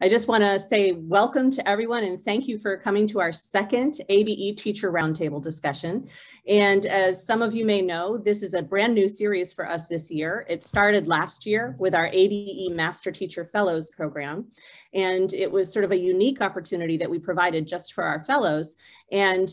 I just want to say welcome to everyone and thank you for coming to our second ABE Teacher Roundtable discussion. And as some of you may know, this is a brand new series for us this year. It started last year with our ABE Master Teacher Fellows program. And it was sort of a unique opportunity that we provided just for our fellows. And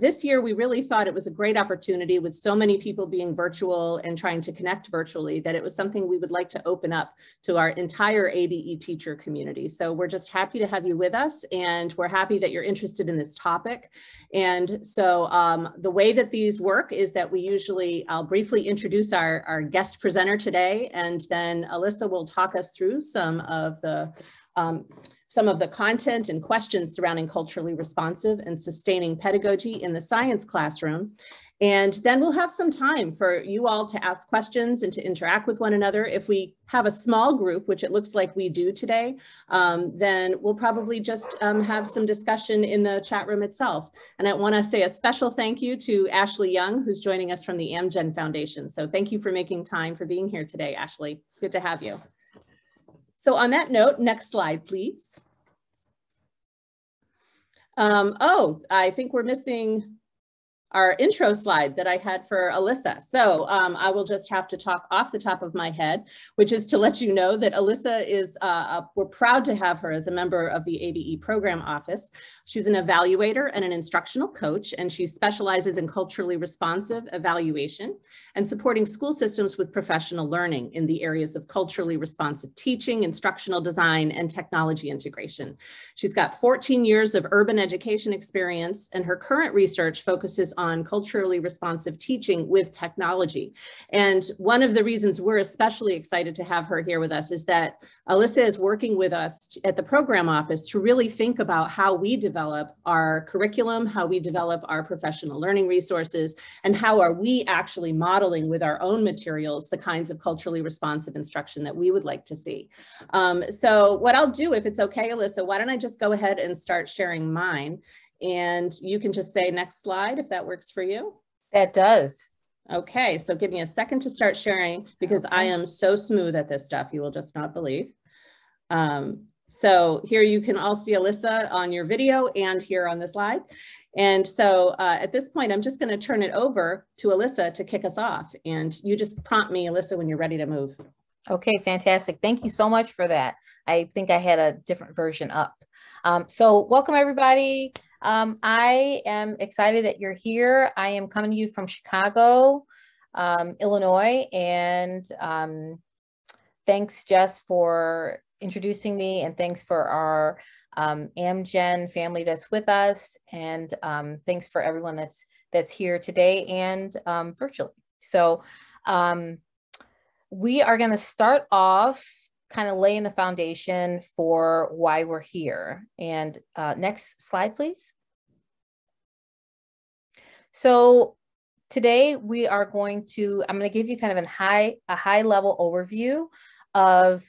this year, we really thought it was a great opportunity with so many people being virtual and trying to connect virtually that it was something we would like to open up to our entire ABE teacher community. So we're just happy to have you with us, and we're happy that you're interested in this topic. And so the way that these work is that we usually, I'll briefly introduce our guest presenter today, and then Alyssa will talk us through some of the content and questions surrounding culturally responsive and sustaining pedagogy in the science classroom. And then we'll have some time for you all to ask questions and to interact with one another. If we have a small group, which it looks like we do today, then we'll probably just have some discussion in the chat room itself. And I want to say a special thank you to Ashley Young, who's joining us from the Amgen Foundation. So thank you for making time for being here today, Ashley. Good to have you. So on that note, next slide, please. Oh, I think we're missing our intro slide that I had for Alyssa. So I will just have to talk off the top of my head, which is to let you know that Alyssa is, we're proud to have her as a member of the ABE program office. She's an evaluator and an instructional coach, and she specializes in culturally responsive evaluation and supporting school systems with professional learning in the areas of culturally responsive teaching, instructional design, and technology integration. She's got 14 years of urban education experience, and her current research focuses on culturally responsive teaching with technology. And one of the reasons we're especially excited to have her here with us is that Alyssa is working with us at the program office to really think about how we develop our curriculum, how we develop our professional learning resources, and how are we actually modeling with our own materials the kinds of culturally responsive instruction that we would like to see. So what I'll do, if it's okay, Alyssa, why don't I just go ahead and start sharing mine? And you can just say next slide if that works for you. That does. Okay, so give me a second to start sharing because I am so smooth at this stuff, you will just not believe. So here you can all see Alyssa on your video and here on the slide. And so at this point, I'm just gonna turn it over to Alyssa to kick us off. And you just prompt me, Alyssa, when you're ready to move. Okay, fantastic. Thank you so much for that. I think I had a different version up. So welcome everybody. I am excited that you're here. I am coming to you from Chicago, Illinois, and thanks Jess for introducing me, and thanks for our Amgen family that's with us, and thanks for everyone that's here today and virtually. So we are going to start off kind of laying the foundation for why we're here. And next slide, please. So today we are going to, I'm going to give you kind of a high level overview of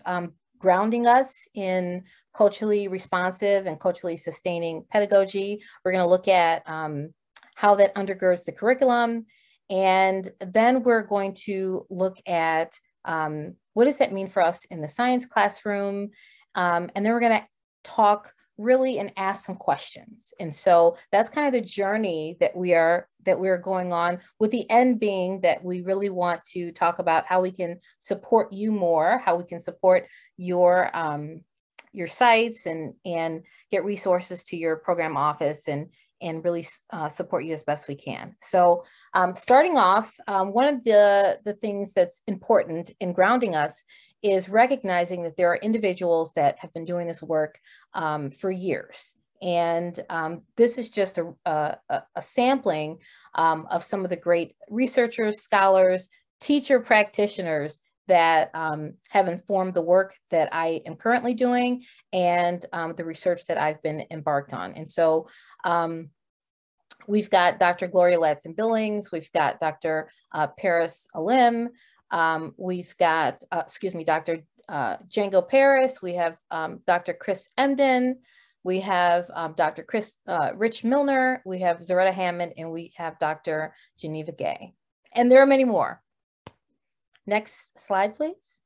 grounding us in culturally responsive and culturally sustaining pedagogy. We're going to look at how that undergirds the curriculum. And then we're going to look at what does that mean for us in the science classroom? And then we're going to talk really and ask some questions. And so that's kind of the journey that we're going on, with the end being that we really want to talk about how we can support you more, how we can support your sites and get resources to your program office and really support you as best we can. So starting off, one of the things that's important in grounding us is recognizing that there are individuals that have been doing this work for years. And this is just a sampling of some of the great researchers, scholars, teacher practitioners that have informed the work that I am currently doing and the research that I've been embarked on. And so we've got Dr. Gloria Ladson-Billings, we've got Dr. Paris Alim, we've got, excuse me, Dr. Django Paris, we have Dr. Chris Emden, we have Dr. Rich Milner, we have Zaretta Hammond, and we have Dr. Geneva Gay. And there are many more. Next slide, please.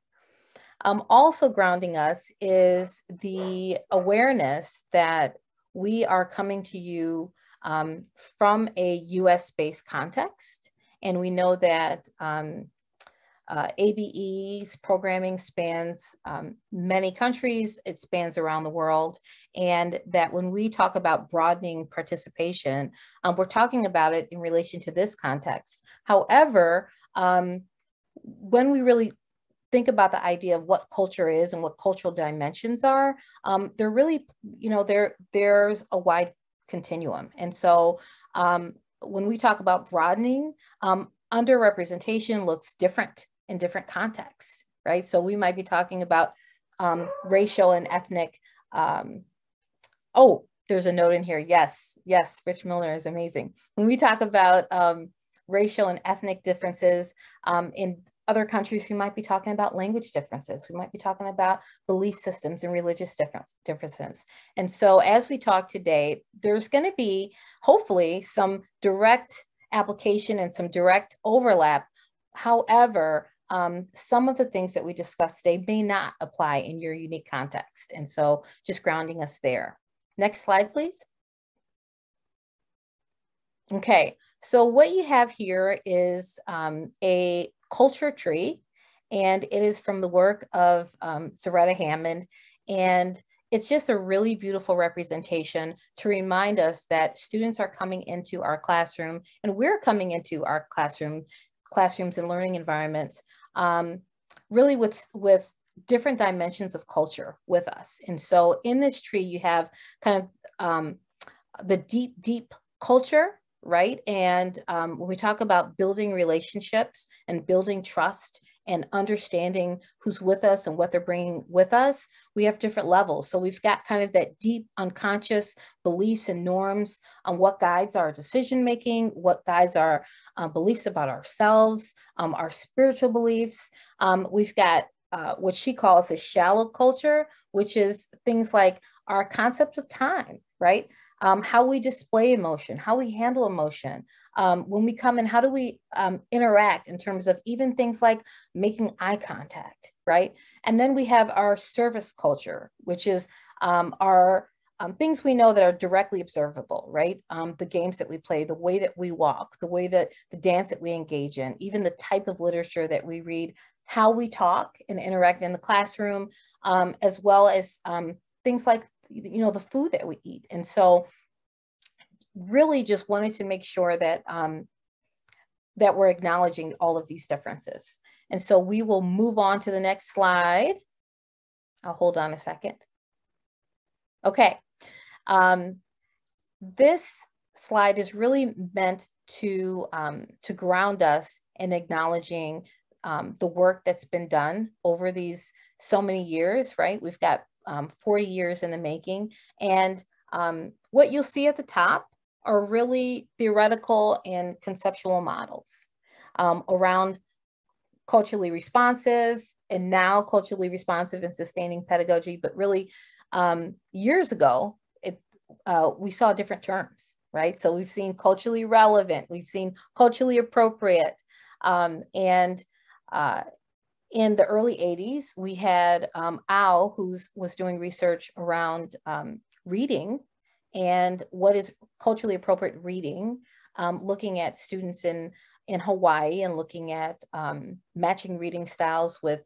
Also grounding us is the awareness that we are coming to you from a US-based context. And we know that ABE's programming spans many countries, it spans around the world, and that when we talk about broadening participation, we're talking about it in relation to this context. However, when we really think about the idea of what culture is and what cultural dimensions are, they're really, you know, there's a wide continuum. And so when we talk about broadening, underrepresentation looks different in different contexts, right? So we might be talking about racial and ethnic, oh, there's a note in here. Yes, yes, Rich Milner is amazing. When we talk about racial and ethnic differences in other countries, we might be talking about language differences. We might be talking about belief systems and religious differences. And so as we talk today, there's going to be hopefully some direct application and some direct overlap. However, some of the things that we discussed today may not apply in your unique context. And so just grounding us there. Next slide, please. Okay, so what you have here is a culture tree, and it is from the work of Zaretta Hammond. And it's just a really beautiful representation to remind us that students are coming into our classroom, and we're coming into our classrooms and learning environments really with different dimensions of culture with us. And so in this tree, you have kind of the deep, deep culture, right? And when we talk about building relationships and building trust and understanding who's with us and what they're bringing with us, we have different levels. So we've got kind of that deep unconscious beliefs and norms on what guides our decision-making, what guides our beliefs about ourselves, our spiritual beliefs. We've got what she calls a shallow culture, which is things like our concept of time, right? How we display emotion, how we handle emotion, when we come in, how do we interact in terms of even things like making eye contact, right? And then we have our service culture, which is our things we know that are directly observable, right? The games that we play, the way that we walk, the way that the dance that we engage in, even the type of literature that we read, how we talk and interact in the classroom, as well as things like, you know, the food that we eat. And so really just wanted to make sure that that we're acknowledging all of these differences. And so we will move on to the next slide. I'll hold on a second. Okay. This slide is really meant to ground us in acknowledging the work that's been done over these so many years, right? We've got 40 years in the making. And what you'll see at the top are really theoretical and conceptual models around culturally responsive and now culturally responsive and sustaining pedagogy. But really years ago, we saw different terms, right? So we've seen culturally relevant, we've seen culturally appropriate. In the early 80s, we had Al, who was doing research around reading and what is culturally appropriate reading, looking at students in Hawaii and looking at matching reading styles with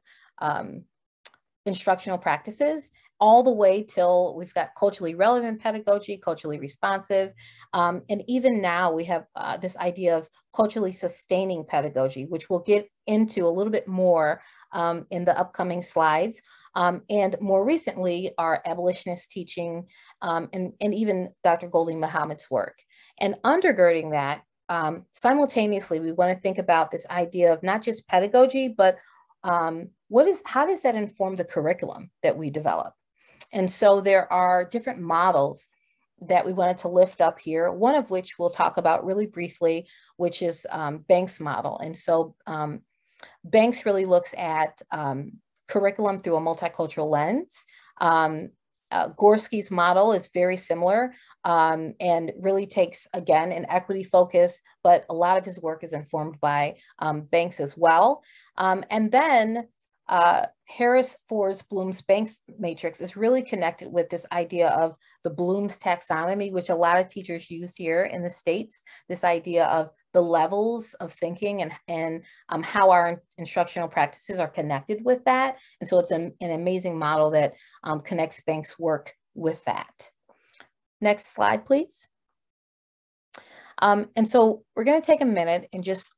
instructional practices, all the way till we've got culturally relevant pedagogy, culturally responsive. And even now we have this idea of culturally sustaining pedagogy, which we'll get into a little bit more in the upcoming slides. And more recently, our abolitionist teaching and even Dr. Golding Muhammad's work. And undergirding that, simultaneously, we want to think about this idea of not just pedagogy, but how does that inform the curriculum that we develop? And so there are different models that we wanted to lift up here, one of which we'll talk about really briefly, which is Banks' model. And so Banks really looks at curriculum through a multicultural lens. Gorski's model is very similar and really takes, again, an equity focus, but a lot of his work is informed by Banks as well. And then Harris-Ford's Bloom's Banks matrix is really connected with this idea of the Bloom's taxonomy, which a lot of teachers use here in the States, this idea of the levels of thinking and how our instructional practices are connected with that. And so it's an amazing model that connects Banks' work with that. Next slide, please. And so we're going to take a minute and just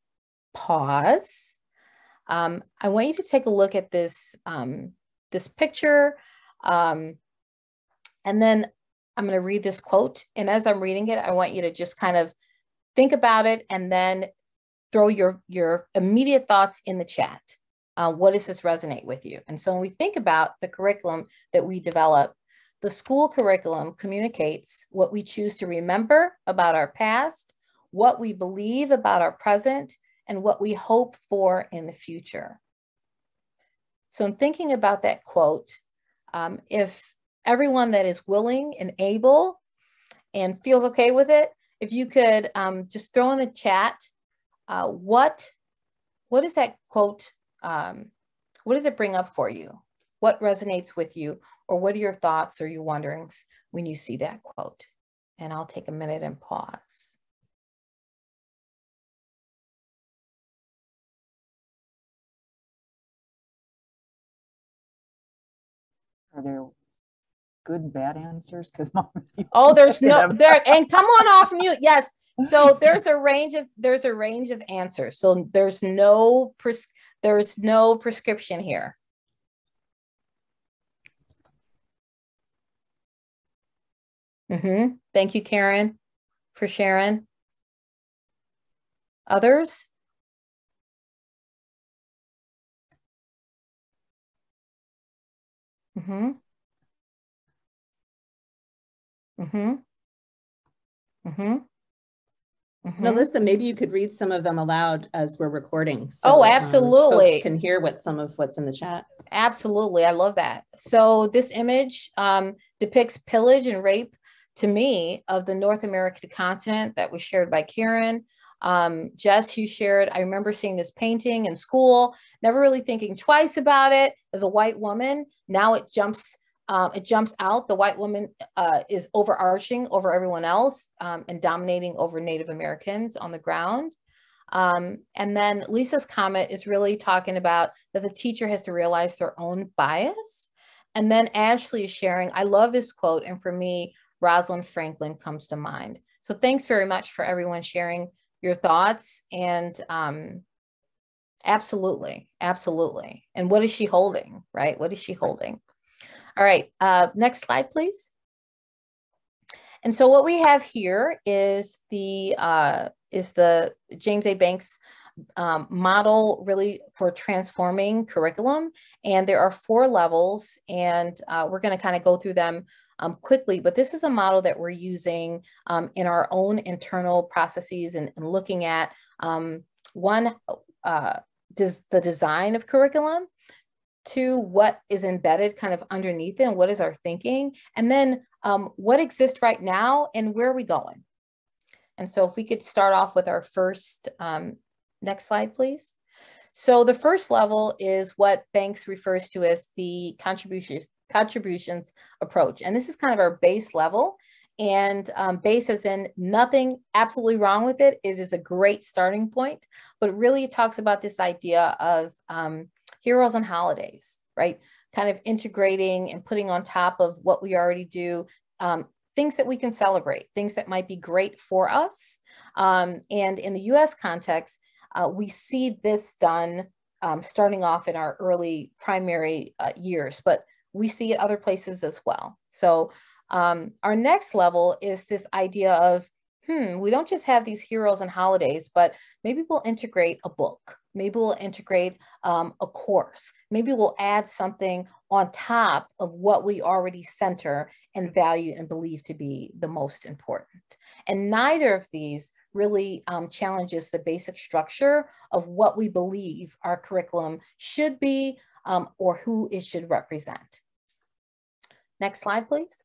pause. I want you to take a look at this, this picture, and then I'm going to read this quote. And as I'm reading it, I want you to just kind of think about it and then throw your immediate thoughts in the chat. What does this resonate with you? And so when we think about the curriculum that we develop, the school curriculum communicates what we choose to remember about our past, what we believe about our present, and what we hope for in the future. So in thinking about that quote, if everyone that is willing and able and feels okay with it, if you could just throw in the chat, what is that quote, what does it bring up for you? What resonates with you? Or what are your thoughts or your wonderings when you see that quote? And I'll take a minute and pause. Are there good, bad answers? Because mom, oh, there's no there, and come on off mute. Yes, so there's a range of answers. So there's no prescription here. Mm-hmm. Thank you, Karen, for sharing. Others? Mm-hmm. Mm-hmm. Mm-hmm. Mm-hmm. No, Alyssa, maybe you could read some of them aloud as we're recording. So, oh, absolutely. Folks can hear what some of what's in the chat. Absolutely. I love that. So this image depicts pillage and rape, to me, of the North American continent that was shared by Karen. Jess, you shared, I remember seeing this painting in school, never really thinking twice about it as a white woman. Now it jumps out. The white woman is overarching over everyone else and dominating over Native Americans on the ground. And then Lisa's comment is really talking about that the teacher has to realize their own bias. And then Ashley is sharing, I love this quote. And for me, Rosalind Franklin comes to mind. So thanks very much for everyone sharing your thoughts, and absolutely, absolutely. And what is she holding, right? What is she holding? All right, next slide, please. And so what we have here is the James A. Banks model really for transforming curriculum. And there are 4 levels, and we're gonna kind of go through them quickly, but this is a model that we're using in our own internal processes and looking at the design of curriculum, 2, what is embedded kind of underneath it and what is our thinking, and then what exists right now and where are we going. And so if we could start off with our first, next slide, please. So the first level is what Banks refers to as the contributions approach. And this is kind of our base level, and base as in nothing absolutely wrong with it. It is a great starting point, but really it talks about this idea of heroes on holidays, right? Kind of integrating and putting on top of what we already do, things that we can celebrate, things that might be great for us. And in the US context, we see this done starting off in our early primary years, but we see it other places as well. So our next level is this idea of, we don't just have these heroes and holidays, but maybe we'll integrate a book. Maybe we'll integrate a course. Maybe we'll add something on top of what we already center and value and believe to be the most important. And neither of these really challenges the basic structure of what we believe our curriculum should be, or who it should represent. Next slide, please.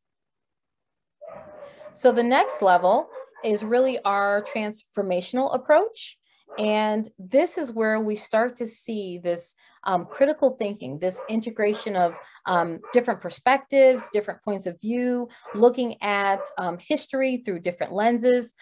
So the next level is really our transformational approach. And this is where we start to see this critical thinking, this integration of different perspectives, different points of view, looking at history through different lenses.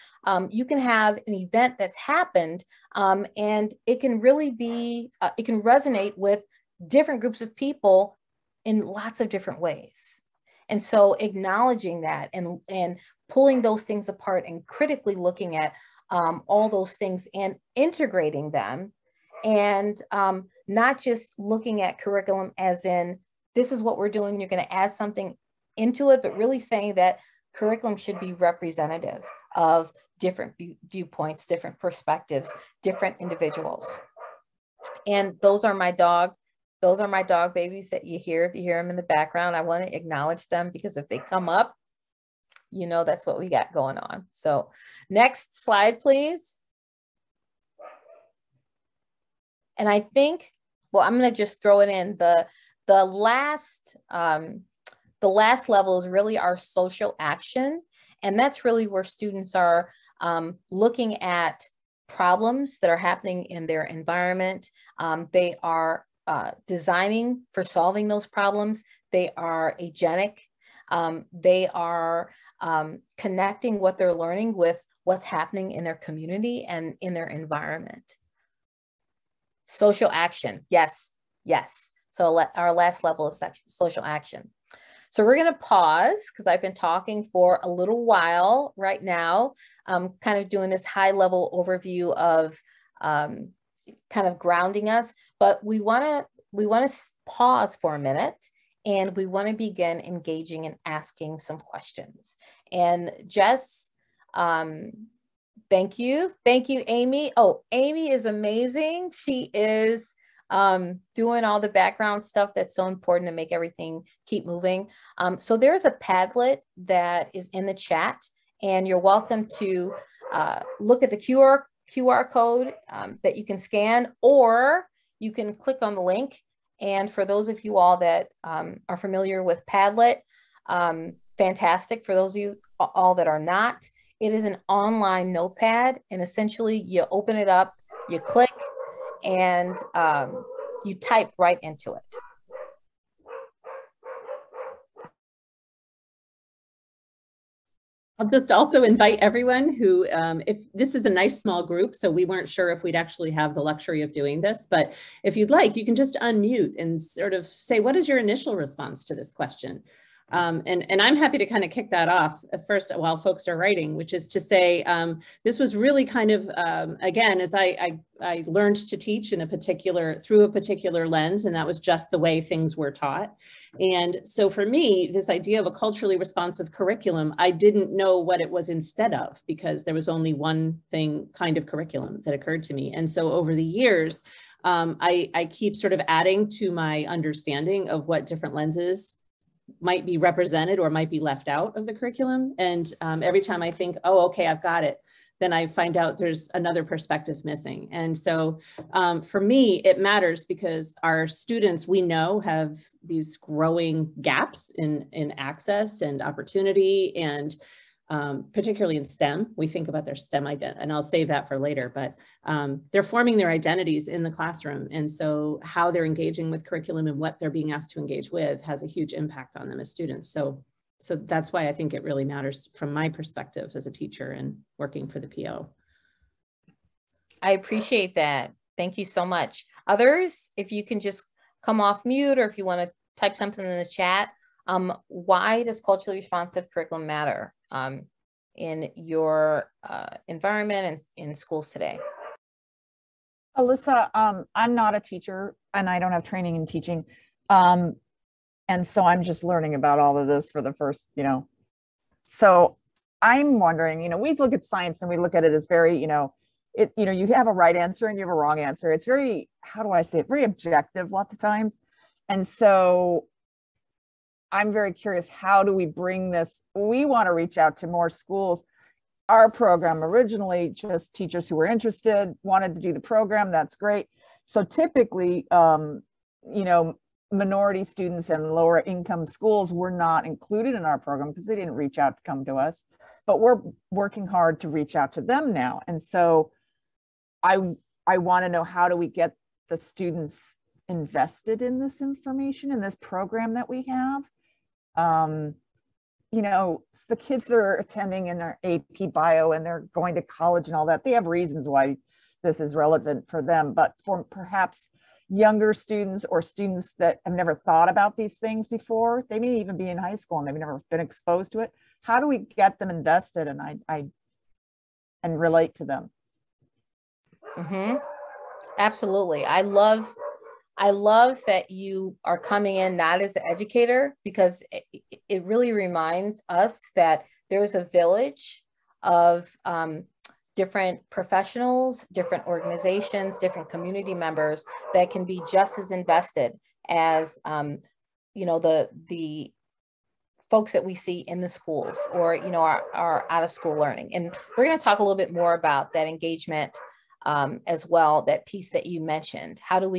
You can have an event that's happened and it can really be, it can resonate with different groups of people in lots of different ways. And so acknowledging that and pulling those things apart and critically looking at all those things and integrating them, and not just looking at curriculum as in, this is what we're doing, you're going to add something into it, but really saying that curriculum should be representative of different viewpoints, different perspectives, different individuals. And those are my dog. Those are my dog babies that you hear. If you hear them in the background, I want to acknowledge them, because if they come up, you know, that's what we got going on. So next slide, please. And I think, well, I'm going to just throw it in. The last level is really our social action. And that's really where students are looking at problems that are happening in their environment. They are designing for solving those problems. They are agentic. They are connecting what they're learning with what's happening in their community and in their environment. Social action, yes, yes. So our last level is social action. So we're going to pause because I've been talking for a little while right now, kind of doing this high level overview of kind of grounding us, but we want to pause for a minute. And we want to begin engaging and asking some questions. And Jess, thank you. Thank you, Amy. Oh, Amy is amazing. She is doing all the background stuff that's so important to make everything keep moving. So there's a Padlet that is in the chat, and you're welcome to look at the QR code that you can scan, or you can click on the link. And for those of you all that are familiar with Padlet, fantastic. For those of you all that are not, it is an online notepad, and essentially you open it up, you click, and you type right into it. I'll just also invite everyone who, if this is a nice small group, so we weren't sure if we'd actually have the luxury of doing this, but if you'd like, you can just unmute and sort of say, what is your initial response to this question? And I'm happy to kind of kick that off first while folks are writing, which is to say, this was really kind of, again, as I learned to teach in a particular, through a particular lens, and that was just the way things were taught. And so for me, this idea of a culturally responsive curriculum, I didn't know what it was instead of, because there was only one thing, kind of curriculum that occurred to me. And so over the years, I keep sort of adding to my understanding of what different lenses might be represented or might be left out of the curriculum. And every time I think, oh, okay, I've got it, then I find out there's another perspective missing. And so for me, it matters because our students, we know, have these growing gaps in access and opportunity, and particularly in STEM. We think about their STEM identity, and I'll save that for later, but they're forming their identities in the classroom. And so how they're engaging with curriculum and what they're being asked to engage with has a huge impact on them as students. So that's why I think it really matters from my perspective as a teacher and working for the PO. I appreciate that. Thank you so much. Others, if you can just come off mute, or if you want to type something in the chat, why does culturally responsive curriculum matter in your environment and in schools today? Alyssa, I'm not a teacher and I don't have training in teaching. And so I'm just learning about all of this for the first, so I'm wondering, we look at science and we look at it as very, you have a right answer and you have a wrong answer. It's very, how do I say it? Very objective lots of times. And so I'm very curious, how do we bring this? We want to reach out to more schools. Our program originally, just teachers who were interested, wanted to do the program. That's great. So typically, minority students and lower income schools were not included in our program because they didn't reach out to come to us. But we're working hard to reach out to them now. And so I want to know, how do we get the students invested in this information, in this program that we have? You know, the kids that are attending in their AP bio and they're going to college and all that, they have reasons why this is relevant for them, but for perhaps younger students or students that have never thought about these things before, they may even be in high school and they've never been exposed to it. How do we get them invested and I relate to them? Mm-hmm. Absolutely. I love that you are coming in not as an educator, because it really reminds us that there's a village of different professionals, different organizations, different community members that can be just as invested as, you know, the folks that we see in the schools or, you know, our out of school learning. And we're going to talk a little bit more about that engagement as well, that piece that you mentioned. How do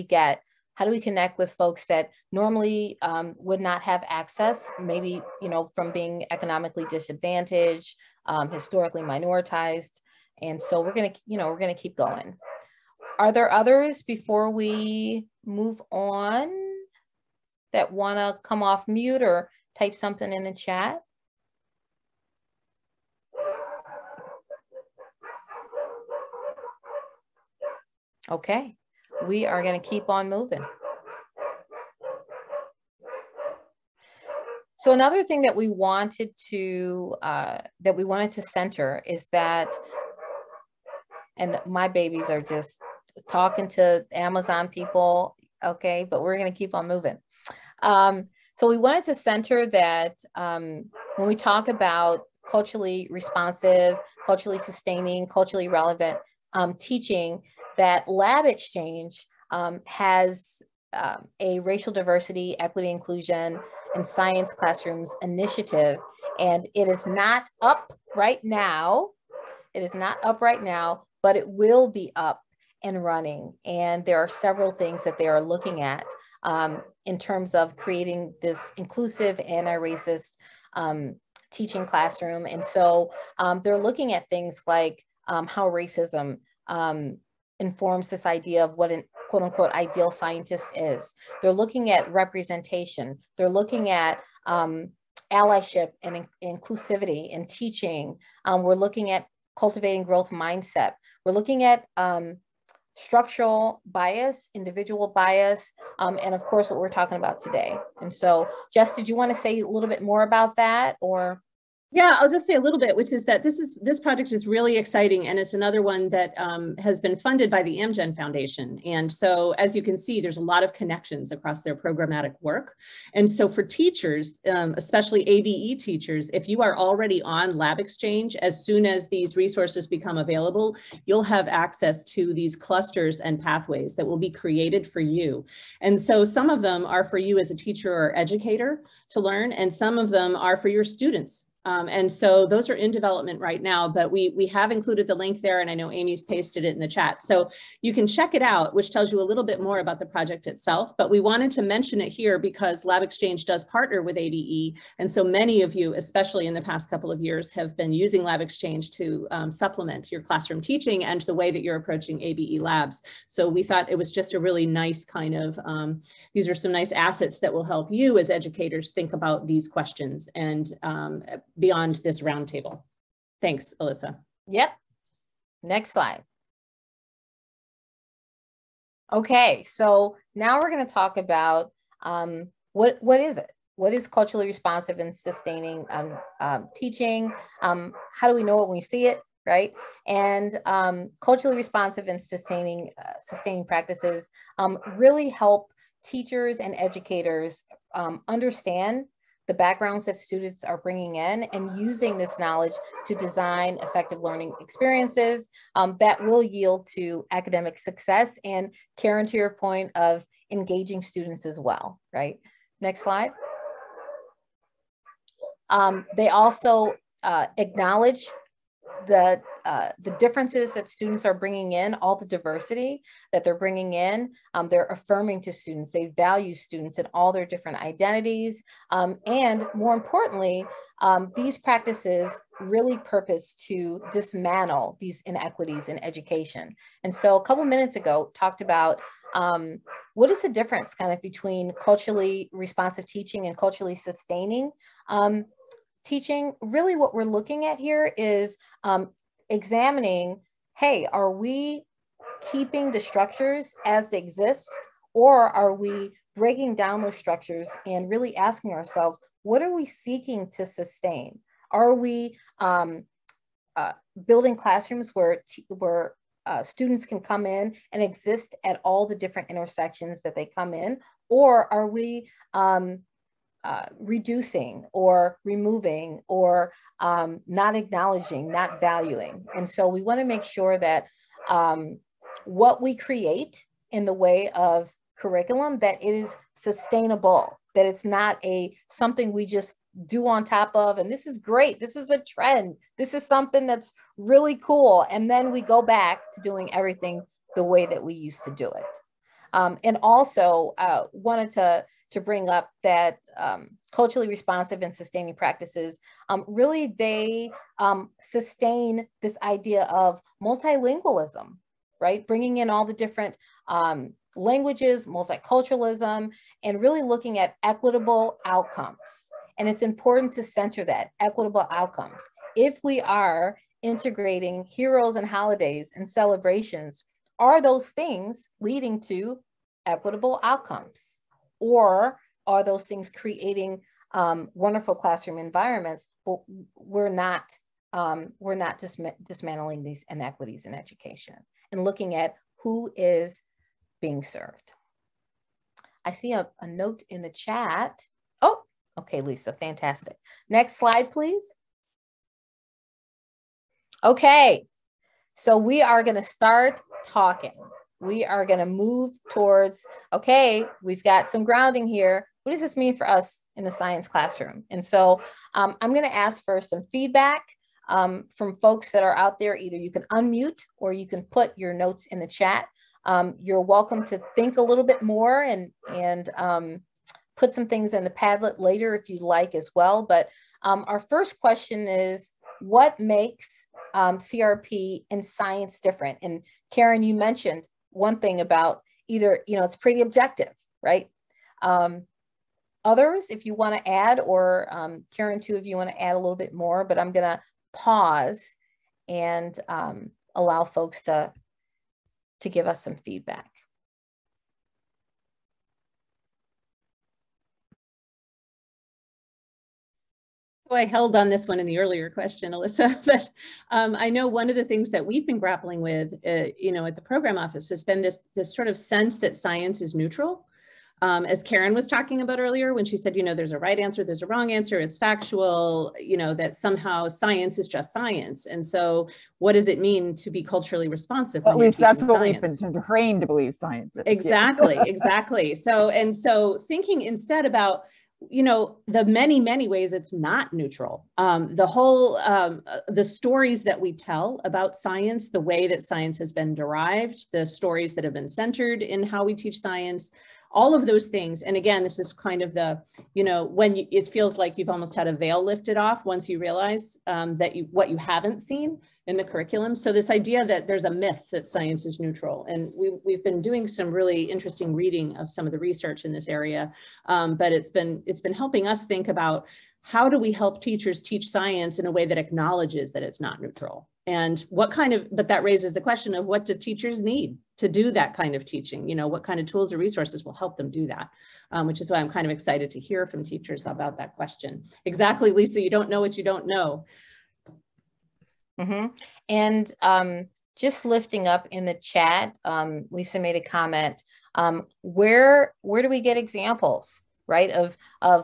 we connect with folks that normally would not have access, maybe, you know, from being economically disadvantaged, historically minoritized? And so we're going to, you know, we're going to keep going. Are there others before we move on that want to come off mute or type something in the chat? Okay. We are going to keep on moving. So another thing that we wanted to center is that, and my babies are just talking to Amazon people, okay, but we're going to keep on moving. So we wanted to center that when we talk about culturally responsive, culturally sustaining, culturally relevant teaching, that LabXchange has a racial diversity, equity, inclusion, and science classrooms initiative. And it is not up right now. It is not up right now, but it will be up and running. And there are several things that they are looking at in terms of creating this inclusive, anti-racist teaching classroom. And so they're looking at things like how racism informs this idea of what an quote unquote ideal scientist is. They're looking at representation. They're looking at allyship and inclusivity in teaching. We're looking at cultivating growth mindset. We're looking at structural bias, individual bias, and of course what we're talking about today. And so Jess, did you want to say a little bit more about that, or? Yeah, I'll just say a little bit, which is that this project is really exciting, and it's another one that has been funded by the Amgen Foundation. And so, as you can see, there's a lot of connections across their programmatic work. And so for teachers, especially ABE teachers, if you are already on LabXchange, as soon as these resources become available, you'll have access to these clusters and pathways that will be created for you. And so some of them are for you as a teacher or educator to learn, and some of them are for your students. And so those are in development right now, but we have included the link there, and I know Amy's pasted it in the chat. So you can check it out, which tells you a little bit more about the project itself, but we wanted to mention it here because LabXchange does partner with ABE. And so many of you, especially in the past couple of years, have been using LabXchange to supplement your classroom teaching and the way that you're approaching ABE Labs. So we thought it was just a really nice kind of, these are some nice assets that will help you as educators think about these questions and beyond this roundtable. Thanks, Alyssa. Yep. Next slide. Okay, so now we're going to talk about what is it? What is culturally responsive and sustaining teaching? How do we know it when we see it, right? And culturally responsive and sustaining practices really help teachers and educators understand the backgrounds that students are bringing in and using this knowledge to design effective learning experiences that will yield to academic success and, Karen, to your point of engaging students as well, right? Next slide. They also acknowledge the differences that students are bringing in, all the diversity that they're bringing in. They're affirming to students. They value students in all their different identities. And more importantly, these practices really purposed to dismantle these inequities in education. And so a couple minutes ago, talked about what is the difference kind of between culturally responsive teaching and culturally sustaining teaching. Really what we're looking at here is examining, hey, are we keeping the structures as they exist, or are we breaking down those structures and really asking ourselves, what are we seeking to sustain? Are we building classrooms where students can come in and exist at all the different intersections that they come in? Or are we reducing or removing or not acknowledging, not valuing? And so we want to make sure that what we create in the way of curriculum, that it is sustainable, that it's not something we just do on top of, and this is great, this is a trend, this is something that's really cool, and then we go back to doing everything the way that we used to do it. And also wanted to bring up that culturally responsive and sustaining practices, really they sustain this idea of multilingualism, right? Bringing in all the different languages, multiculturalism, and really looking at equitable outcomes. And it's important to center that, equitable outcomes. If we are integrating heroes and holidays and celebrations, are those things leading to equitable outcomes? Or are those things creating wonderful classroom environments, but we're not dismantling these inequities in education, and looking at who is being served. I see a note in the chat. Oh, okay, Lisa, fantastic. Next slide, please. Okay, so we are gonna start talking. We are gonna move towards, okay, we've got some grounding here. What does this mean for us in the science classroom? And so I'm gonna ask for some feedback from folks that are out there. Either you can unmute or you can put your notes in the chat. You're welcome to think a little bit more and put some things in the Padlet later if you'd like as well. But our first question is, what makes CRP and science different? And Karen, you mentioned one thing about either, you know, it's pretty objective, right? Others, if you want to add, or Karen, too, if you want to add a little bit more, but I'm going to pause and allow folks to give us some feedback. So I held on this one in the earlier question, Alyssa, but I know one of the things that we've been grappling with, you know, at the program office has been this sort of sense that science is neutral. As Karen was talking about earlier, when she said, you know, there's a right answer, there's a wrong answer, it's factual, you know, that somehow science is just science. And so what does it mean to be culturally responsive? Well, at least that's what we've been trained to believe science is. Exactly, yes. Exactly. So, and so thinking instead about, you know, the many, many ways it's not neutral. The whole, the stories that we tell about science, the way that science has been derived, the stories that have been centered in how we teach science, all of those things. And again, this is kind of the, you know, when you, it feels like you've almost had a veil lifted off once you realize that what you haven't seen in the curriculum. So this idea that there's a myth that science is neutral, and we've been doing some really interesting reading of some of the research in this area, but it's been helping us think about how do we help teachers teach science in a way that acknowledges that it's not neutral. And what kind of, but that raises the question of what do teachers need to do that kind of teaching? You know, what kind of tools or resources will help them do that? Which is why I'm kind of excited to hear from teachers about that question. Exactly, Lisa, you don't know what you don't know. Mm-hmm. And just lifting up in the chat, Lisa made a comment, where do we get examples, right, of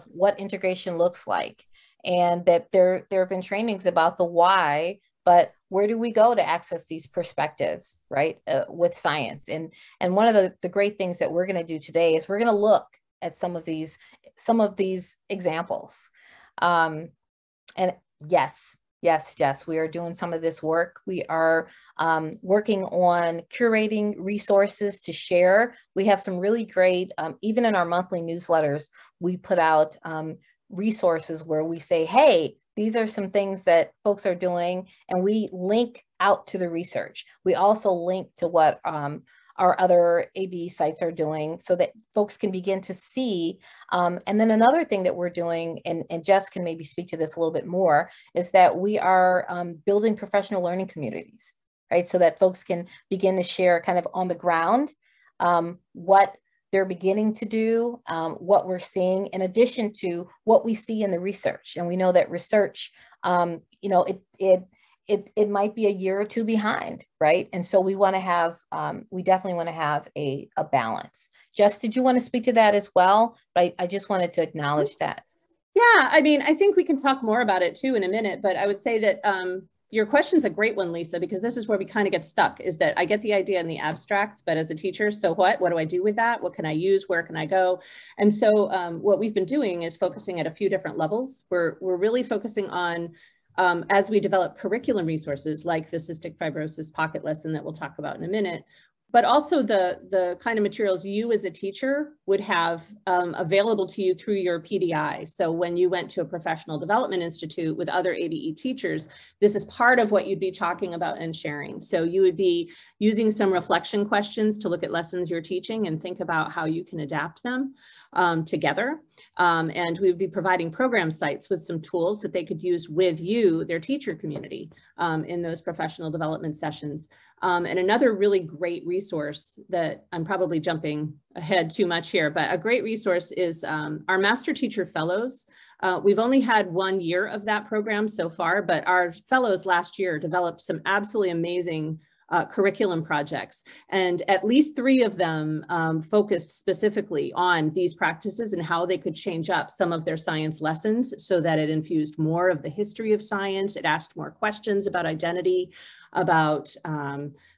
what integration looks like? And that there have been trainings about the why, but where do we go to access these perspectives, right, with science? And one of the great things that we're going to do today is we're going to look at some of these examples. And yes, we are doing some of this work. We are working on curating resources to share. We have some really great, even in our monthly newsletters, we put out resources where we say, hey, These are some things that folks are doing, and we link out to the research. We also link to what our other ABE sites are doing so that folks can begin to see. And then another thing that we're doing, and Jess can maybe speak to this a little bit more, is that we are building professional learning communities, right? So that folks can begin to share kind of on the ground what they're beginning to do, what we're seeing, in addition to what we see in the research. And we know that research, you know, it might be a year or two behind, right? And so we want to have, we definitely want to have a balance. Jess, did you want to speak to that as well? But I just wanted to acknowledge that. Yeah, I mean, I think we can talk more about it too in a minute, but I would say that your question's a great one, Lisa, because this is where we kind of get stuck, is that I get the idea in the abstract, but as a teacher, so what do I do with that? What can I use? Where can I go? And so what we've been doing is focusing at a few different levels. We're really focusing on, as we develop curriculum resources like the cystic fibrosis pocket lesson that we'll talk about in a minute, but also the kind of materials you as a teacher would have available to you through your PDI. So when you went to a professional development institute with other ABE teachers, this is part of what you'd be talking about and sharing. So you would be using some reflection questions to look at lessons you're teaching and think about how you can adapt them together. And we would be providing program sites with some tools that they could use with you, their teacher community, in those professional development sessions. And another really great resource that I'm probably jumping ahead too much here, but a great resource is our Master Teacher Fellows. We've only had 1 year of that program so far, but our fellows last year developed some absolutely amazing curriculum projects. And at least 3 of them focused specifically on these practices and how they could change up some of their science lessons so that it infused more of the history of science. It asked more questions about identity, about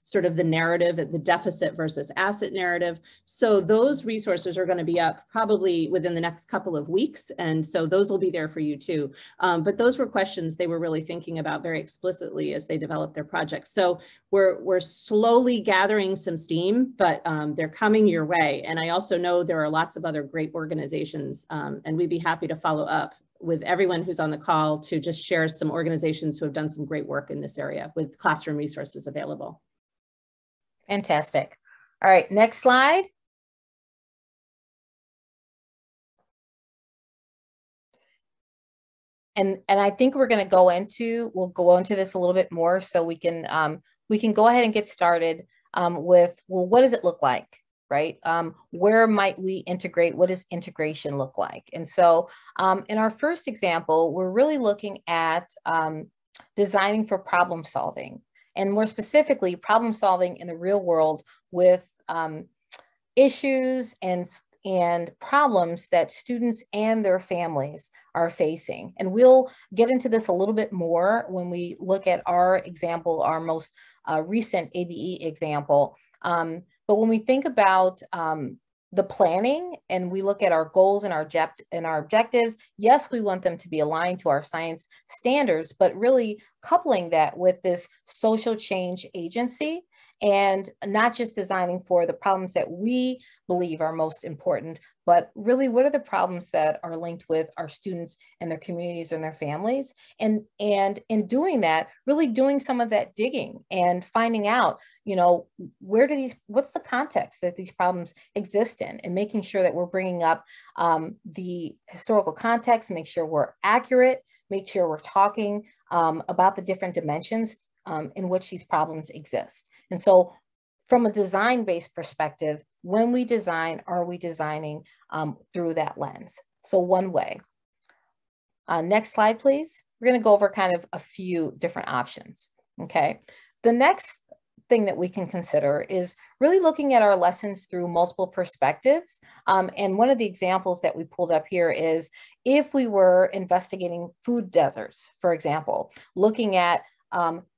sort of the narrative, the deficit versus asset narrative. So those resources are going to be up probably within the next couple of weeks. And so those will be there for you too. But those were questions they were really thinking about very explicitly as they developed their projects. So we're slowly gathering some steam, but they're coming your way. And I also know there are lots of other great organizations, and we'd be happy to follow up with everyone who's on the call to just share some organizations who have done some great work in this area with classroom resources available. Fantastic. All right, next slide. And I think we're gonna go into, we'll go into this a little bit more so we can go ahead and get started with, well, what does it look like? Right? Where might we integrate? What does integration look like? And so in our first example, we're really looking at designing for problem solving, and more specifically, problem solving in the real world with issues and problems that students and their families are facing. And we'll get into this a little bit more when we look at our example, our most recent ABE example. But when we think about the planning and we look at our goals and our objectives, yes, we want them to be aligned to our science standards, but really coupling that with this social change agency and not just designing for the problems that we believe are most important, but really what are the problems that are linked with our students and their communities and their families? And in doing that, really doing some of that digging and finding out, you know, where do these, what's the context that these problems exist in, and making sure that we're bringing up the historical context, make sure we're accurate, make sure we're talking about the different dimensions in which these problems exist. And so from a design-based perspective, when we design, are we designing through that lens? So one way. Next slide, please. We're gonna go over kind of a few different options, okay? The next thing that we can consider is really looking at our lessons through multiple perspectives. And one of the examples that we pulled up here is if we were investigating food deserts, for example, looking at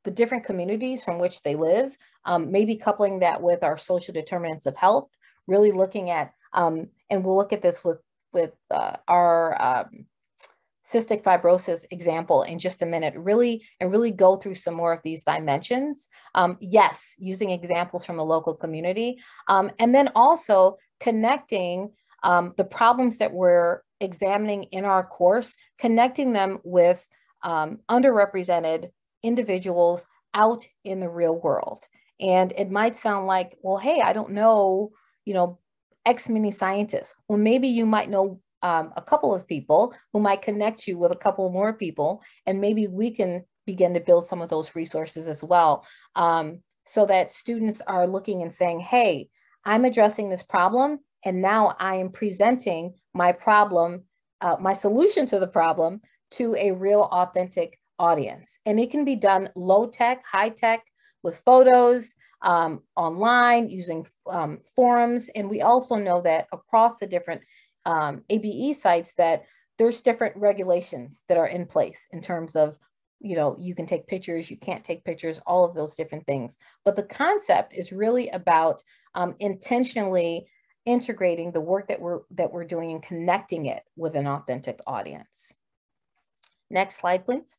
the different communities from which they live, maybe coupling that with our social determinants of health, really looking at, and we'll look at this with our cystic fibrosis example in just a minute, really go through some more of these dimensions. Yes, using examples from the local community, and then also connecting the problems that we're examining in our course, connecting them with underrepresented individuals out in the real world. And it might sound like, well, hey, I don't know, you know, X many scientists. Well, maybe you might know a couple of people who might connect you with a couple more people, and maybe we can begin to build some of those resources as well, so that students are looking and saying, hey, I'm addressing this problem, and now I am presenting my problem, my solution to the problem, to a real authentic audience. And it can be done low tech, high tech, with photos, online, using forums. And we also know that across the different ABE sites that there's different regulations that are in place in terms of, you know, you can take pictures, you can't take pictures, all of those different things. But the concept is really about intentionally integrating the work that we're doing and connecting it with an authentic audience. Next slide, please.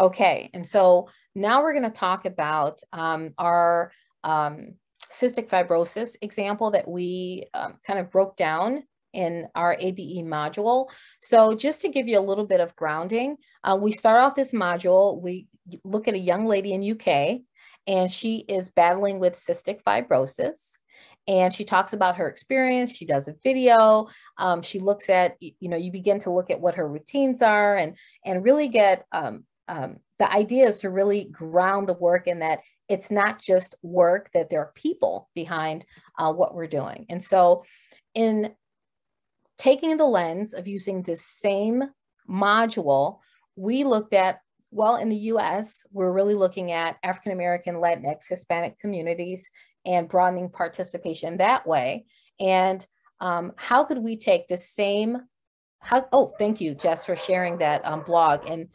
Okay, and so now we're going to talk about our cystic fibrosis example that we kind of broke down in our ABE module. So just to give you a little bit of grounding, we start off this module, we look at a young lady in UK, and she is battling with cystic fibrosis. And she talks about her experience. She does a video. She looks at, you know, you begin to look at what her routines are, and really get the idea is to really ground the work in that it's not just work, that there are people behind what we're doing. And so in taking the lens of using this same module, we looked at, well, in the US, we're really looking at African-American, Latinx, Hispanic communities and broadening participation that way. And how could we take the same, oh, thank you, Jess, for sharing that blog. And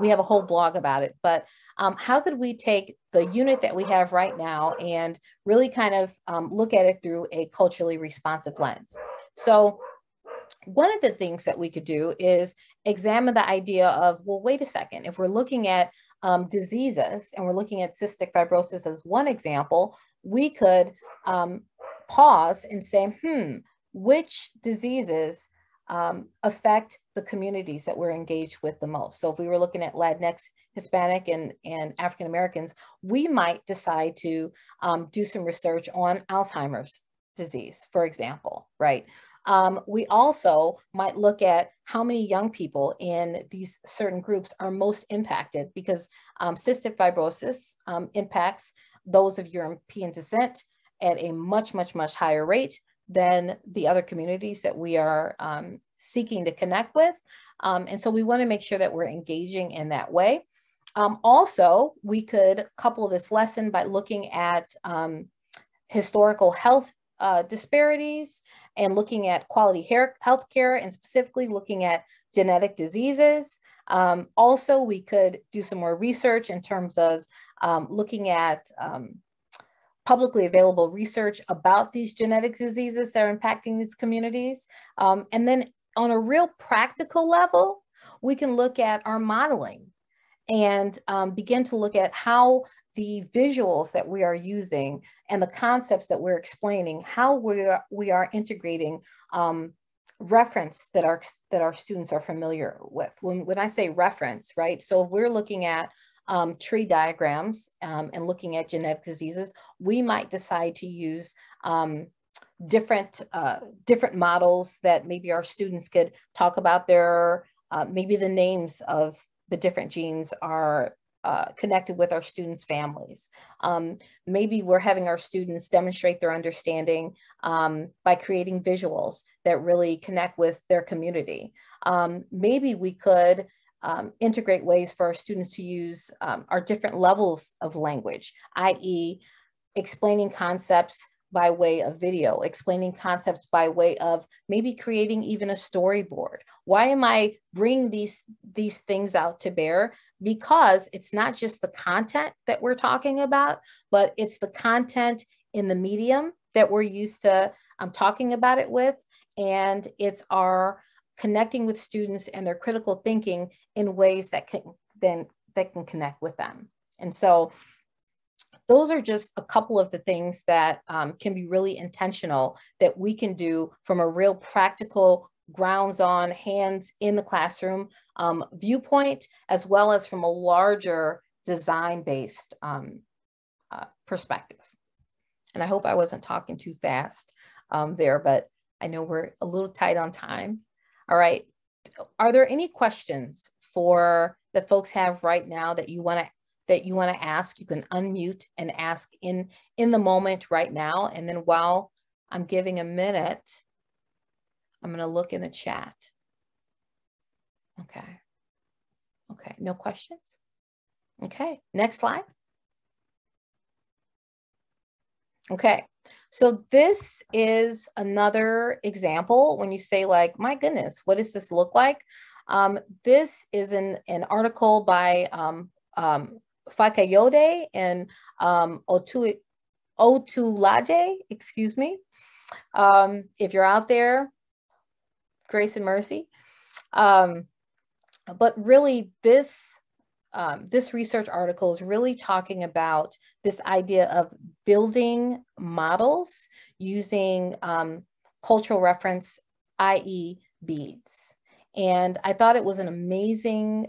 we have a whole blog about it, but how could we take the unit that we have right now and really kind of look at it through a culturally responsive lens? So one of the things that we could do is examine the idea of, well, wait a second, if we're looking at diseases and we're looking at cystic fibrosis as one example, we could pause and say, which diseases affect the communities that we're engaged with the most? So if we were looking at Latinx, Hispanic, and African Americans, we might decide to do some research on Alzheimer's disease, for example, right? We also might look at how many young people in these certain groups are most impacted, because cystic fibrosis impacts those of European descent at a much, much, much higher rate than the other communities that we are seeking to connect with. And so we want to make sure that we're engaging in that way. Also, we could couple this lesson by looking at historical health disparities and looking at quality healthcare, and specifically looking at genetic diseases. Also, we could do some more research in terms of looking at publicly available research about these genetic diseases that are impacting these communities. And then on a real practical level, we can look at our modeling and begin to look at how the visuals that we are using and the concepts that we're explaining, how we are integrating reference that our students are familiar with. When I say reference, right? So we're looking at tree diagrams and looking at genetic diseases, we might decide to use different models that maybe our students could talk about their, maybe the names of the different genes are connected with our students' families. Maybe we're having our students demonstrate their understanding by creating visuals that really connect with their community. Maybe we could integrate ways for our students to use our different levels of language, i.e. explaining concepts by way of video, explaining concepts by way of maybe creating even a storyboard. Why am I bringing these things out to bear? Because it's not just the content that we're talking about, but it's the content in the medium that we're used to talking about it with, and it's our connecting with students and their critical thinking in ways that can connect with them. And so those are just a couple of the things that can be really intentional that we can do from a real practical grounds on hands in the classroom viewpoint, as well as from a larger design-based perspective. And I hope I wasn't talking too fast there, but I know we're a little tight on time. All right, are there any questions for that folks have right now that you want to ask? You can unmute and ask in the moment right now. And then while I'm giving a minute, I'm going to look in the chat. Okay. Okay. No questions? Okay. Next slide. Okay. So this is another example when you say like, my goodness, what does this look like? This is an article by Fakayode and Otu Laje, excuse me. If you're out there, grace and mercy. But really this, this research article is really talking about this idea of building models using cultural reference, i.e. beads. And I thought it was an amazing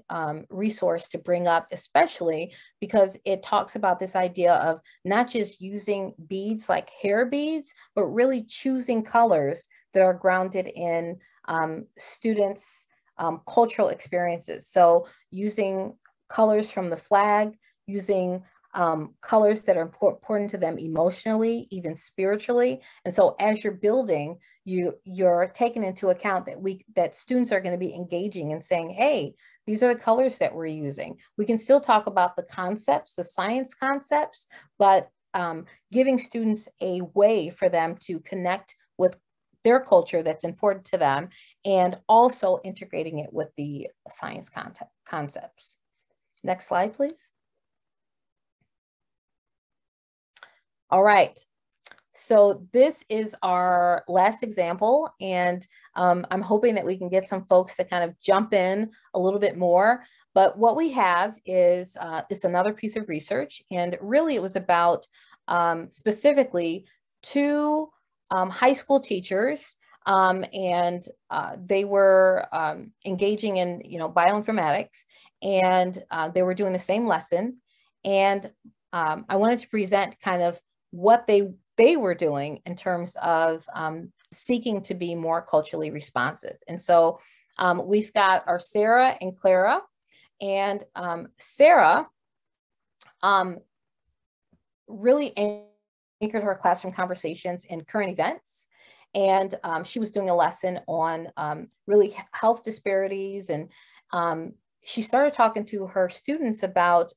resource to bring up, especially because it talks about this idea of not just using beads like hair beads, but really choosing colors that are grounded in students' cultural experiences. So using colors from the flag, using colors that are important to them emotionally, even spiritually. And so as you're building, you're taking into account that students are going to be engaging and saying, hey, these are the colors that we're using. We can still talk about the concepts, the science concepts, but giving students a way for them to connect with their culture that's important to them, and also integrating it with the science concepts. Next slide, please. All right, so this is our last example, and I'm hoping that we can get some folks to kind of jump in a little bit more. But what we have is it's another piece of research, and really it was about specifically two high school teachers, and they were engaging in bioinformatics, and they were doing the same lesson. And I wanted to present kind of what they were doing in terms of seeking to be more culturally responsive. And so we've got our Sarah and Clara, and Sarah really anchored her classroom conversations in current events. And she was doing a lesson on really health disparities, and she started talking to her students about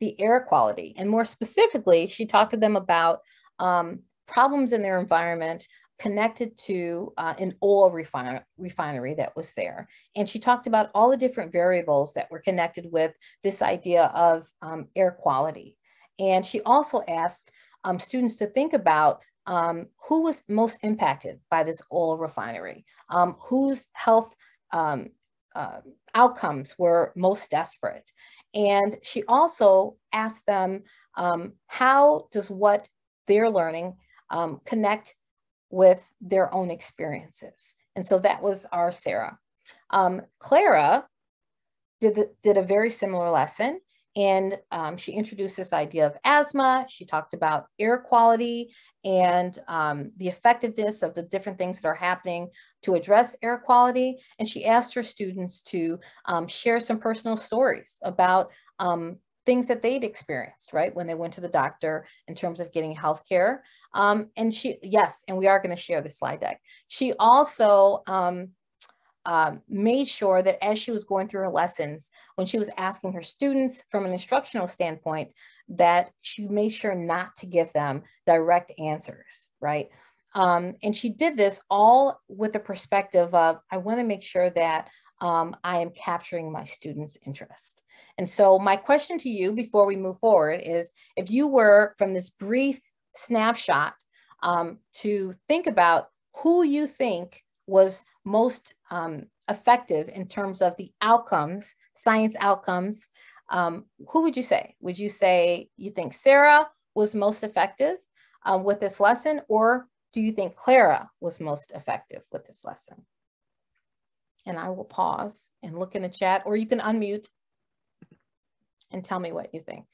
the air quality. And more specifically, she talked to them about problems in their environment connected to an oil refinery that was there. And she talked about all the different variables that were connected with this idea of air quality. And she also asked students to think about who was most impacted by this oil refinery, whose health outcomes were most desperate. And she also asked them, how does what they're learning connect with their own experiences? And so that was our Sarah. Clara did a very similar lesson, and she introduced this idea of asthma. She talked about air quality and the effectiveness of the different things that are happening to address air quality. And she asked her students to share some personal stories about things that they'd experienced, right, when they went to the doctor in terms of getting healthcare. And she, yes, and we are going to share the slide deck. She also made sure that as she was going through her lessons, when she was asking her students from an instructional standpoint, that she made sure not to give them direct answers, right? And she did this all with the perspective of, I want to make sure that I am capturing my students' interest. And so my question to you before we move forward is, if you were, from this brief snapshot, to think about who you think was most effective in terms of the outcomes, science outcomes, who would you say? Would you say you think Sarah was most effective with this lesson, or do you think Clara was most effective with this lesson? and I will pause and look in the chat, or you can unmute and tell me what you think.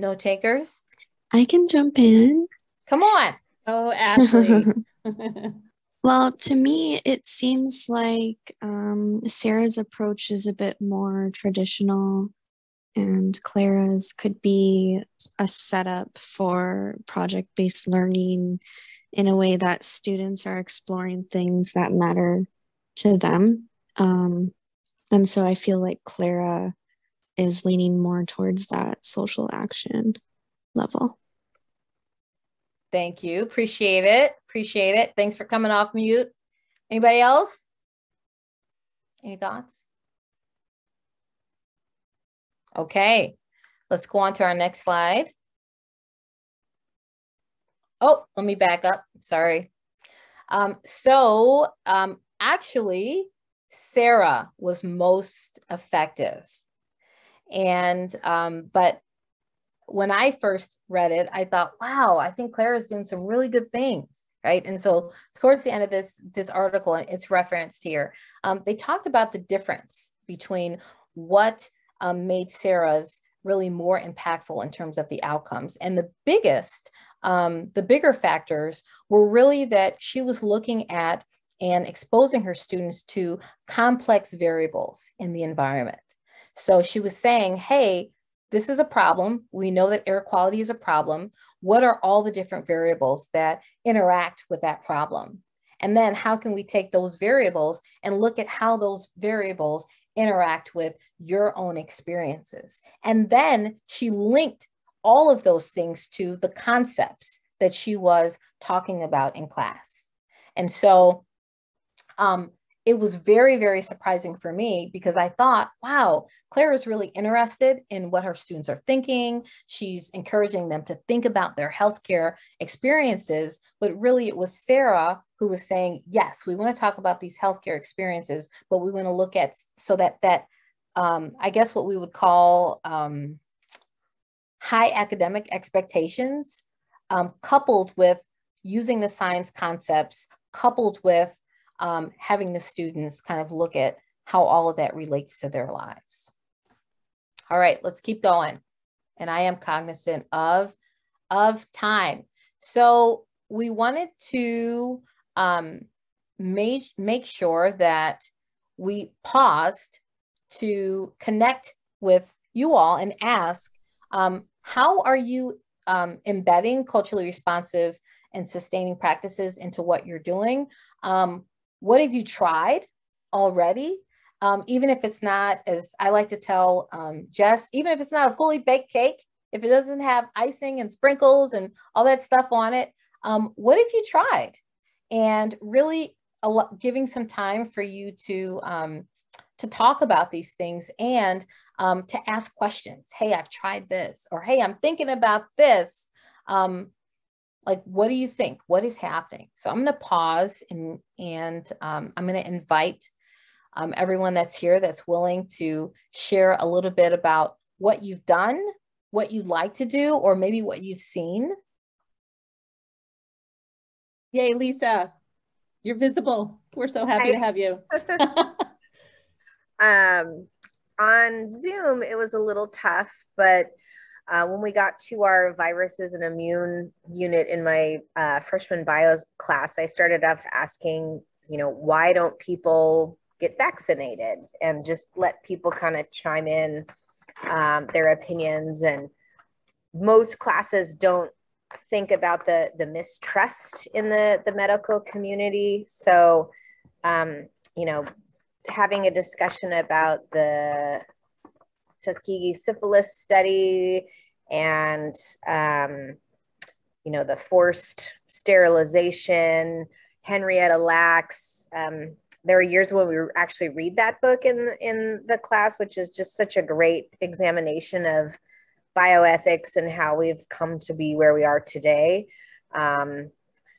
No takers? I can jump in. Come on. Oh, Ashley. Well, to me, it seems like Sarah's approach is a bit more traditional, and Clara's could be a setup for project-based learning in a way that students are exploring things that matter to them. And so I feel like Clara is leaning more towards that social action level. Thank you, appreciate it, appreciate it. Thanks for coming off mute. Anybody else? Any thoughts? Okay, let's go on to our next slide. Oh, let me back up, sorry. Actually, Sarah was most effective. And, but when I first read it, I thought, wow, I think Clara's doing some really good things, right? And so towards the end of this article, and it's referenced here, they talked about the difference between what made Sarah's really more impactful in terms of the outcomes. And the bigger factors were really that she was looking at and exposing her students to complex variables in the environment. So she was saying, hey, this is a problem. We know that air quality is a problem. What are all the different variables that interact with that problem? And then how can we take those variables and look at how those variables interact with your own experiences? And then she linked all of those things to the concepts that she was talking about in class. And so it was very, very surprising for me, because I thought, wow, Clara is really interested in what her students are thinking. She's encouraging them to think about their healthcare experiences, but really it was Sarah who was saying, yes, we want to talk about these healthcare experiences, but we want to look at so that I guess what we would call high academic expectations, coupled with using the science concepts, coupled with having the students kind of look at how all of that relates to their lives. All right, let's keep going. And I am cognizant of time. So we wanted to make sure that we paused to connect with you all and ask, how are you embedding culturally responsive and sustaining practices into what you're doing? What have you tried already? Even if it's not, as I like to tell Jess, even if it's not a fully baked cake, if it doesn't have icing and sprinkles and all that stuff on it, what have you tried? And really giving some time for you to talk about these things and to ask questions. Hey, I've tried this, or hey, I'm thinking about this. Like, what do you think? What is happening? So I'm going to pause and I'm going to invite everyone that's here that's willing to share a little bit about what you've done, what you'd like to do, or maybe what you've seen. Yay, Lisa. You're visible. We're so happy to have you. On Zoom, it was a little tough, but when we got to our viruses and immune unit in my freshman bios class, I started off asking, you know, why don't people get vaccinated, and just let people kind of chime in their opinions. And most classes don't think about the mistrust in the medical community. So, you know, having a discussion about the Tuskegee syphilis study and, you know, the forced sterilization, Henrietta Lacks, There are years when we actually read that book in the class, which is just such a great examination of bioethics and how we've come to be where we are today.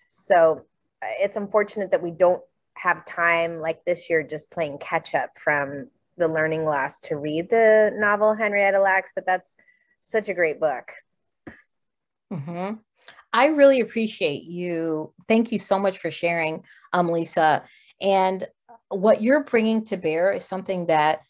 So it's unfortunate that we don't have time like this year just playing catch up from the learning loss to read the novel Henrietta Lacks, but that's such a great book. Mm-hmm. I really appreciate you. Thank you so much for sharing, Lisa. And what you're bringing to bear is something that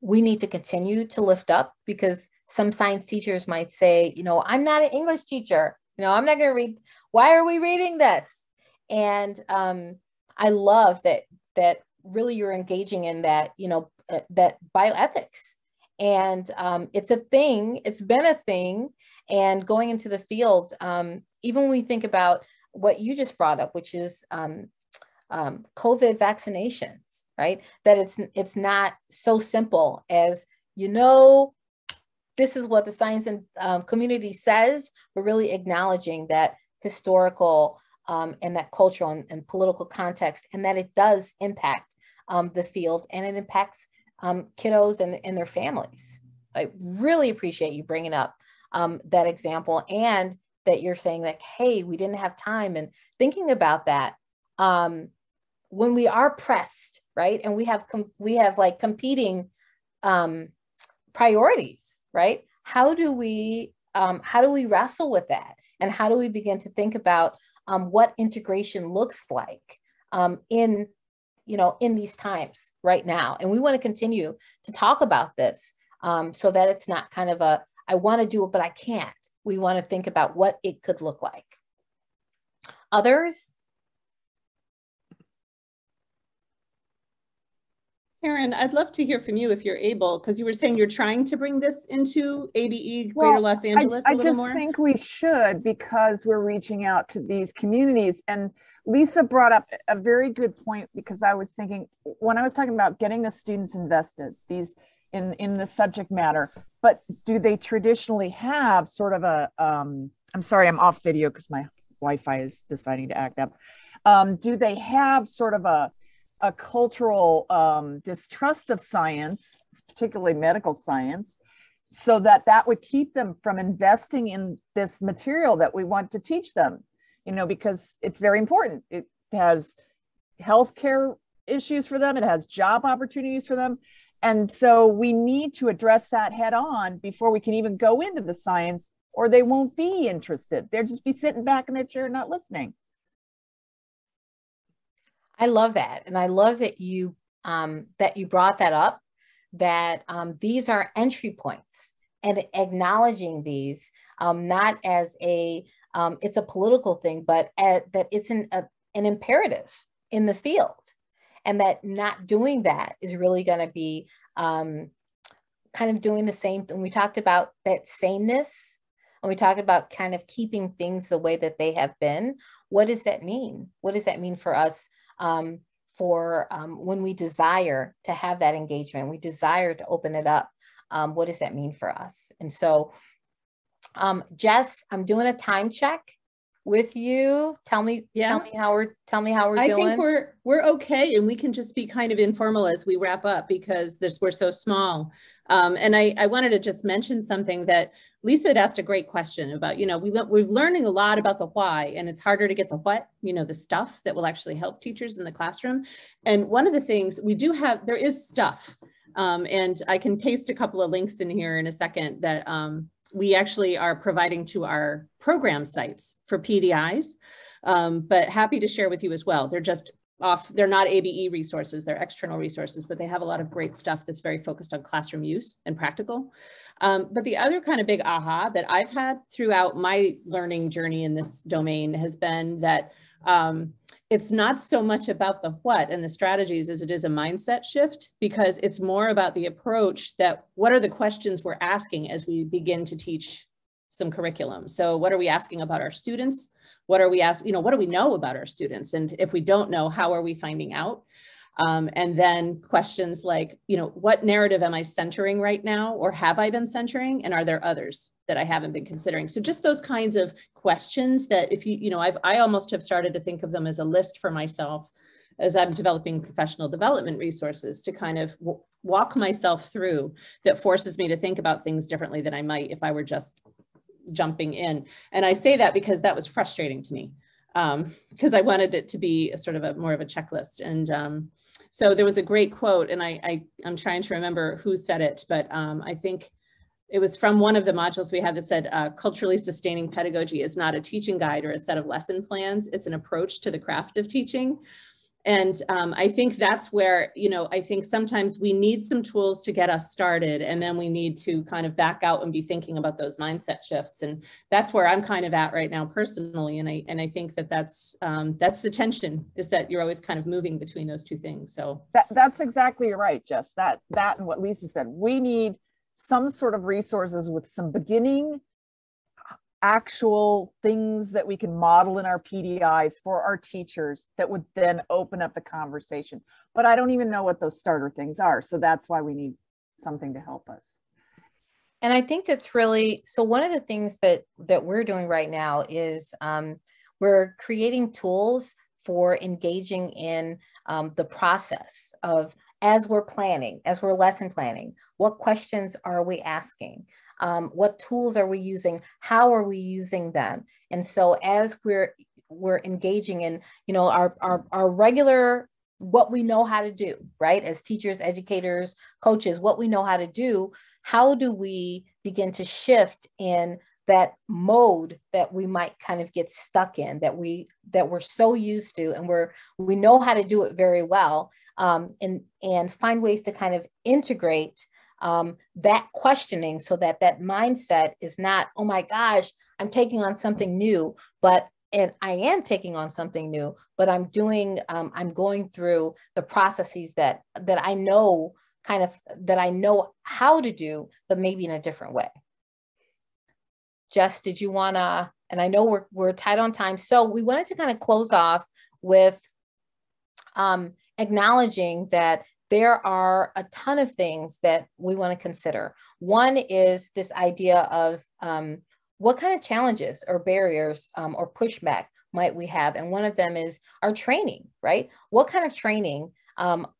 we need to continue to lift up, because some science teachers might say, you know, I'm not an English teacher. You know, I'm not going to read. Why are we reading this? And I love that really you're engaging in that, you know, that bioethics. And it's a thing. It's been a thing. And going into the field, even when we think about what you just brought up, which is COVID vaccinations, right? That it's not so simple as, you know, this is what the science and community says. We're really acknowledging that historical and that cultural and political context, and that it does impact the field, and it impacts kiddos and their families. I really appreciate you bringing up that example, and that you're saying that, hey, we didn't have time, and thinking about that when we are pressed, right? And we have like competing priorities, right? How do we wrestle with that? And how do we begin to think about what integration looks like in these times right now? And we want to continue to talk about this so that it's not kind of a, I want to do it, but I can't. We want to think about what it could look like. Others? Karen, I'd love to hear from you if you're able, because you were saying you're trying to bring this into ABE Greater Los Angeles a little more. I just think we should, because we're reaching out to these communities. And Lisa brought up a very good point, because I was thinking, when I was talking about getting the students invested, these in the subject matter, but do they traditionally have sort of a, I'm sorry, I'm off video because my Wi-Fi is deciding to act up. Do they have sort of a cultural distrust of science, particularly medical science, so that would keep them from investing in this material that we want to teach them, you know, because it's very important. It has healthcare issues for them, it has job opportunities for them. And so we need to address that head on before we can even go into the science, or they won't be interested. They'll just be sitting back in their chair, not listening. I love that. And I love that you brought that up, that these are entry points, and acknowledging these, not as a, it's a political thing, but that it's an imperative in the field. And that not doing that is really going to be kind of doing the same thing. We talked about that sameness, and we talked about kind of keeping things the way that they have been. What does that mean? What does that mean for us when we desire to have that engagement, we desire to open it up? What does that mean for us? And so, Jess, I'm doing a time check with you. Tell me how we're doing. I think we're okay, and we can just be kind of informal as we wrap up, because we're so small. And I wanted to just mention something that Lisa had asked, a great question about, you know, we're learning a lot about the why, and it's harder to get the what, you know, the stuff that will actually help teachers in the classroom. And one of the things we do have, there is stuff. And I can paste a couple of links in here in a second that we actually are providing to our program sites for PDIs, but happy to share with you as well. They're just off, they're not ABE resources, they're external resources, but they have a lot of great stuff that's very focused on classroom use and practical. But the other kind of big aha that I've had throughout my learning journey in this domain has been that it's not so much about the what and the strategies as it is a mindset shift, because it's more about the approach that what are the questions we're asking as we begin to teach some curriculum. So what are we asking about our students? What are we asking, you know, what do we know about our students? And if we don't know, how are we finding out? And then questions like, you know, what narrative am I centering right now, or have I been centering? And are there others that I haven't been considering? So just those kinds of questions that if you, you know, I almost have started to think of them as a list for myself as I'm developing professional development resources to kind of walk myself through, that forces me to think about things differently than I might if I were just jumping in. And I say that because that was frustrating to me, because I wanted it to be a sort of a more of a checklist. And so there was a great quote, and I'm trying to remember who said it, but I think it was from one of the modules we had that said, culturally sustaining pedagogy is not a teaching guide or a set of lesson plans. It's an approach to the craft of teaching. And I think that's where, you know, I think sometimes we need some tools to get us started, and then we need to kind of back out and be thinking about those mindset shifts. And that's where I'm kind of at right now personally. And I think that that's the tension, is that you're always kind of moving between those two things. So that's exactly right, Jess. That and what Lisa said, we need some sort of resources with some beginning actual things that we can model in our PDIs for our teachers that would then open up the conversation. But I don't even know what those starter things are. So that's why we need something to help us. And I think that's really, so one of the things that we're doing right now is we're creating tools for engaging in the process of, as we're planning, as we're lesson planning, what questions are we asking? What tools are we using? How are we using them? And so as we're engaging in, you know, our regular, what we know how to do, right? As teachers, educators, coaches, what we know how to do, how do we begin to shift in that mode that we might kind of get stuck in, that we're so used to, and we know how to do it very well, and find ways to kind of integrate that questioning, so that mindset is not, oh my gosh, I'm taking on something new, but I'm doing, I'm going through the processes that I know how to do, but maybe in a different way. Jess, did you wanna, and I know we're tight on time, so we wanted to kind of close off with acknowledging that there are a ton of things that we want to consider. One is this idea of what kind of challenges or barriers or pushback might we have? And one of them is our training, right? What kind of training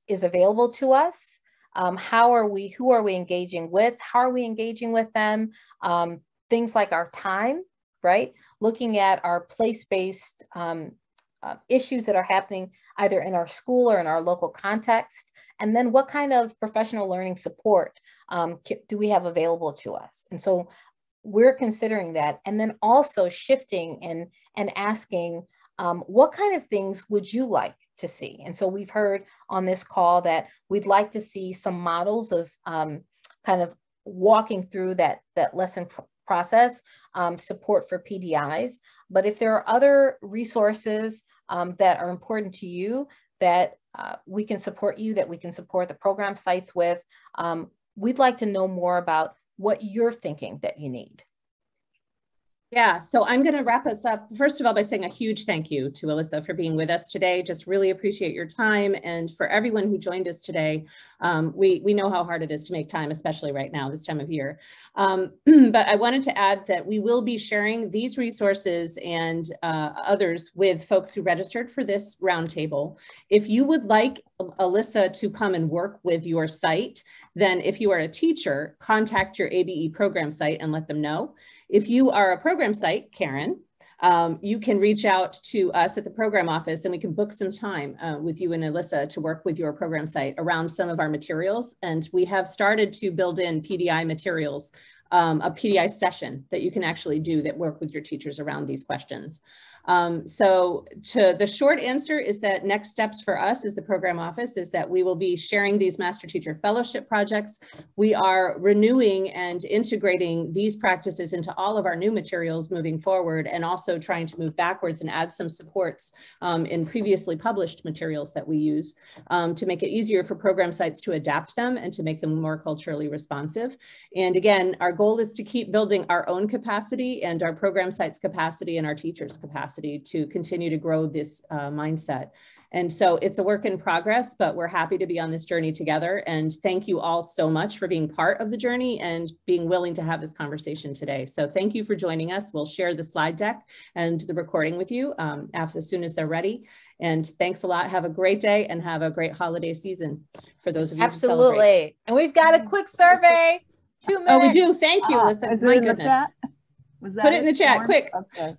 is available to us? Who are we engaging with? How are we engaging with them? Things like our time, right? Looking at our place-based issues that are happening either in our school or in our local context. And then what kind of professional learning support do we have available to us? And so we're considering that. And then also shifting and asking, what kind of things would you like to see? And so we've heard on this call that we'd like to see some models of kind of walking through that lesson process, support for PDIs. But if there are other resources that are important to you, that we can support you, that we can support the program sites with, we'd like to know more about what you're thinking that you need. Yeah, so I'm going to wrap us up, first of all, by saying a huge thank you to Alyssa for being with us today. Just really appreciate your time. And for everyone who joined us today, we know how hard it is to make time, especially right now, this time of year. But I wanted to add that we will be sharing these resources and others with folks who registered for this roundtable. If you would like Alyssa to come and work with your site, then if you are a teacher, contact your ABE program site and let them know. If you are a program site, Karen, you can reach out to us at the program office, and we can book some time with you and Alyssa to work with your program site around some of our materials. And we have started to build in PDI materials, a PDI session that you can actually do that work with your teachers around these questions. So the short answer is that next steps for us as the program office is that we will be sharing these master teacher fellowship projects. We are renewing and integrating these practices into all of our new materials moving forward, and also trying to move backwards and add some supports in previously published materials that we use to make it easier for program sites to adapt them and to make them more culturally responsive. And again, our goal goal is to keep building our own capacity and our program sites capacity and our teachers capacity to continue to grow this mindset. And so it's a work in progress, but we're happy to be on this journey together. And thank you all so much for being part of the journey and being willing to have this conversation today. So thank you for joining us. We'll share the slide deck and the recording with you as soon as they're ready. And thanks a lot. Have a great day and have a great holiday season for those of you who celebrate. And we've got a quick survey. 2 minutes. Oh, we do. Thank you. Listen, my goodness. Was that put it in the chat, quick. Okay.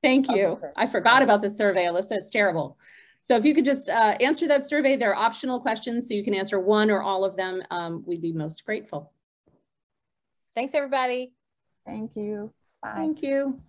Thank you. Okay. I forgot about the survey, Alyssa. It's terrible. So if you could just answer that survey, they're optional questions, so you can answer one or all of them. We'd be most grateful. Thanks, everybody. Thank you. Bye. Thank you.